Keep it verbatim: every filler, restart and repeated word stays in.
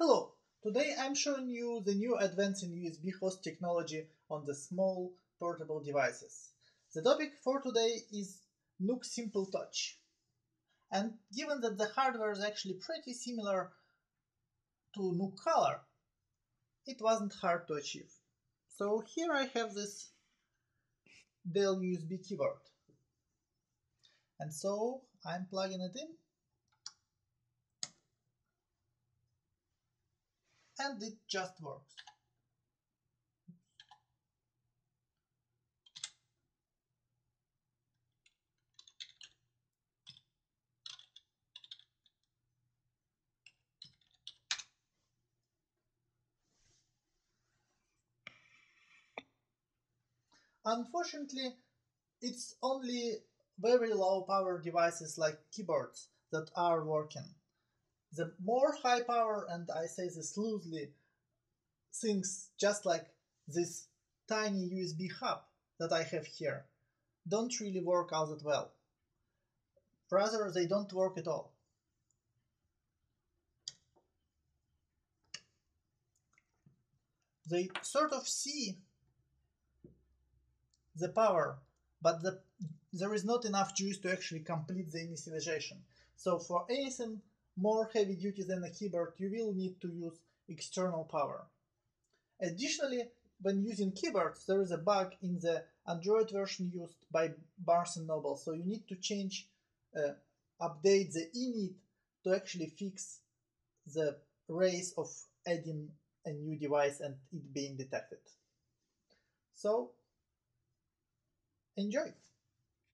Hello! Today I'm showing you the new advance in U S B host technology on the small portable devices. The topic for today is Nook Simple Touch. And given that the hardware is actually pretty similar to Nook Color, it wasn't hard to achieve. So here I have this Dell U S B keyboard. And so I'm plugging it in. And it just works. Unfortunately, it's only very low power devices like keyboards that are working. The more high power, and I say this loosely, things just like this tiny U S B hub that I have here don't really work all that well. Rather, they don't work at all. They sort of see the power, but the, there is not enough juice to actually complete the initialization. So for anything more heavy duty than a keyboard, you will need to use external power. Additionally, when using keyboards, there is a bug in the Android version used by Barnes and Noble, so you need to change, uh, update the init to actually fix the race of adding a new device and it being detected. So, enjoy!